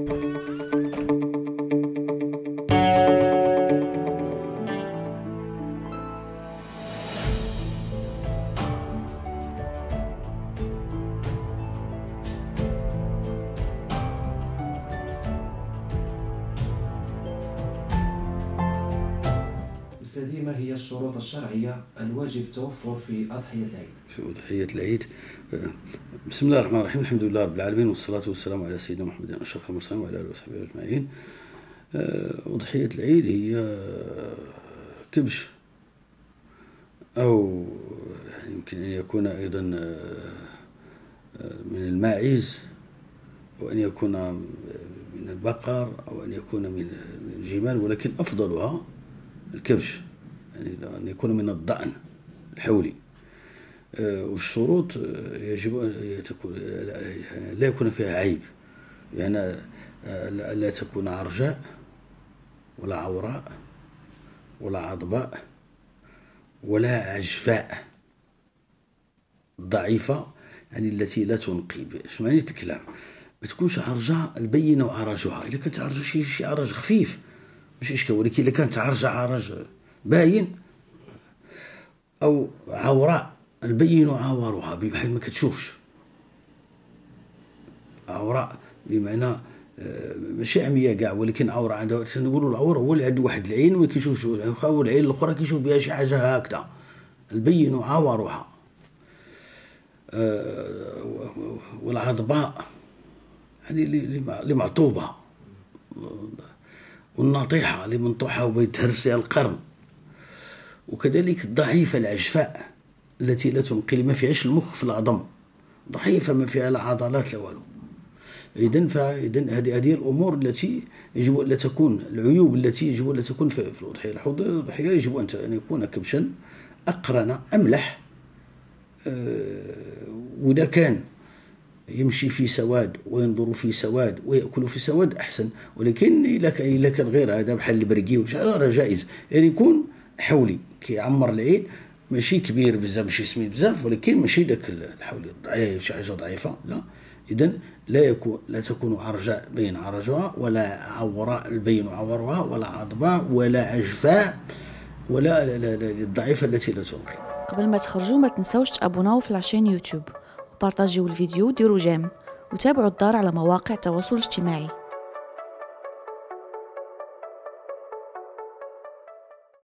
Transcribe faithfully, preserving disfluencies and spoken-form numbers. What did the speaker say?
السليمة هي الشروط الشرعية الواجب التوفر في أضحية العيد. في أضحية العيد، بسم الله الرحمن الرحيم، الحمد لله رب العالمين، والصلاة والسلام على سيدنا محمد أشرف المرسلين وعلى آله وصحبه أجمعين. أضحية العيد هي كبش، أو يمكن أن يكون أيضا من الماعز، وأن يكون من البقر، أو أن يكون من الجمال، ولكن أفضلها الكبش، يعني أن يكون من الضأن الحولي. أه والشروط يجب أن تكون لا يكون فيها عيب، يعني لا تكون عرجاء ولا عوراء ولا عضباء ولا عجفاء ضعيفة، يعني التي لا تنقي. شنو معنى الكلام؟ ما تكونش عرجاء البينة وعرجها، إلا كانت عرجة شي شي عرج خفيف ماشي إشكال، ولكن إلا كانت عرجة عرج باين، أو عوراء البين وعورها بحيث ما كتشوفش، عوراء بمعنى ماشي عمية كاع، ولكن عورة عندها، تنقولوا العور هو اللي عنده واحد العين ما كيشوفش، والعين الأخرى كيشوف بها شي حاجة هكذا. البين وعورها والعضباء يعني اللي معطوبة، والنطيحة اللي منطوحة وبيتهرسها القرن، وكذلك الضعيفة العجفاء التي لا تنقل، ما فيهاش المخ في العظم، ضعيفة ما فيها لا عضلات لا والو. إذن فإذن هذه هذه الأمور التي يجب أن لا تكون، العيوب التي يجب أن لا تكون في, في الأضحية. الأضحية يجب أن يكون كبشا أقرن أملح، وإذا كان يمشي في سواد وينظر في سواد ويأكل في سواد أحسن، ولكن إلا كان غير هذا بحال البرقي وشعر جائز، يعني يكون حولي كيعمر العين، ماشي كبير بزاف ماشي سمين بزاف، ولكن ماشي داك الحولي ضعيف شي حاجة ضعيفة، لا. إذن لا يكون لا تكون عرجاء بين عرجها، ولا عوراء البين عورها، ولا عضباء ولا عجفاء، ولا الضعيفة التي لا تنقي. قبل ما تخرجوا ما تنساوش تابوناو في لاشين يوتيوب، بارطاجيو الفيديو، ديروا جيم، وتابعوا الدار على مواقع التواصل الاجتماعي.